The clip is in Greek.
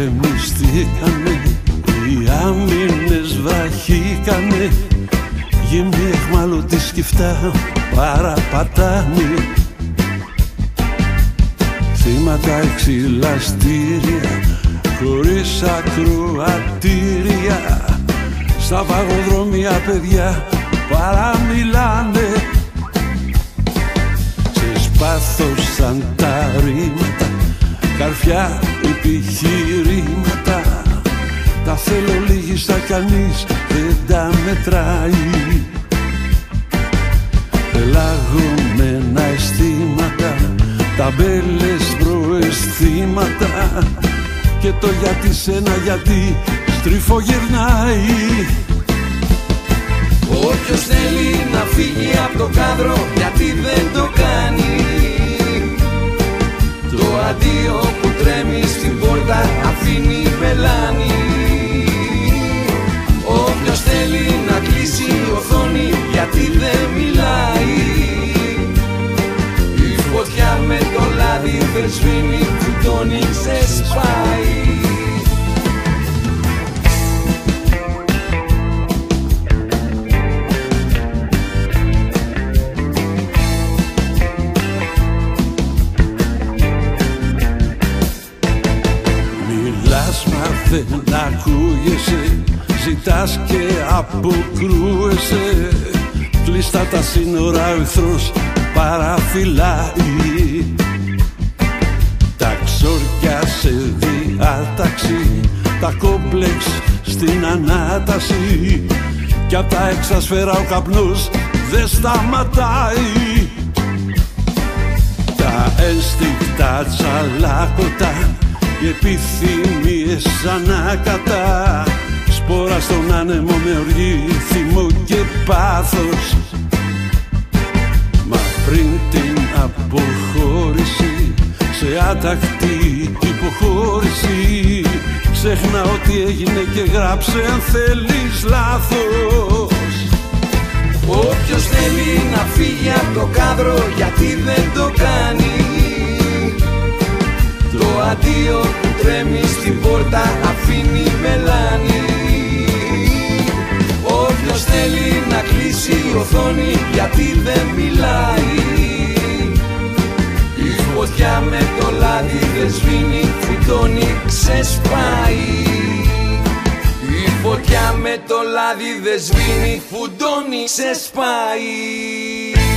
ηρεμιστήκανε, οι άμυνες βραχήκανε, γυμνοί αιχμαλωτοί σκυφτά παραπατάνε, θύματα εξυλαστήρια χωρίς ακροατήρια, στα παγοδρόμια παιδιά παραμιλάνε, ξεσπάθωσαν τα ρήματα, καρφιά επιχειρήματα, τα θέλω λίγιστα κανείς δεν τα μετράει, πελαγωμένα αισθήματα, ταμπέλες προαισθήματα, και το γιατί σένα γιατί στριφογυρνάει. Όποιος θέλει να φύγει από το κάδρο, γιατί δεν το κάνει, το αντίο που τρέμει στην πόρτα αφήνει μελάνη. Όποιος θέλει να κλείσει η οθόνη, γιατί δεν μιλάει, η φωτιά με το λάδι δεν σβήνει, κουτώνει, ξεσπάει. Δεν ακούγεσαι, ζητάς και αποκρούεσαι, κλειστά τα σύνορα ο εχθρός παραφυλάει, τα ξόρκια σε διάταξη, τα κόμπλεξ στην ανάταση, κι απ' τα εξασφαίρα ο καπνός δεν σταματάει, τα ένστικτα τσαλάκωτα, οι επιθυμίες ανάκατα, σπόρα στον άνεμο με οργή, θυμό και πάθος, μα πριν την αποχώρηση σε άτακτη υποχώρηση, ξέχνα ό,τι έγινε και γράψε αν θέλεις λάθος. Όποιος θέλει να φύγει από το κάδρο, γιατί δεν το κάνει, το αντίο που τρέμει στην πόρτα αφήνει μελάνη. Όποιος θέλει να κλείσει η οθόνη, γιατί δεν μιλάει, η φωτιά με το λάδι δεν σβήνει, φυτώνει, ξεσπάει. Η φωτιά με το λάδι δεν σβήνει, φυτώνει, ξεσπάει.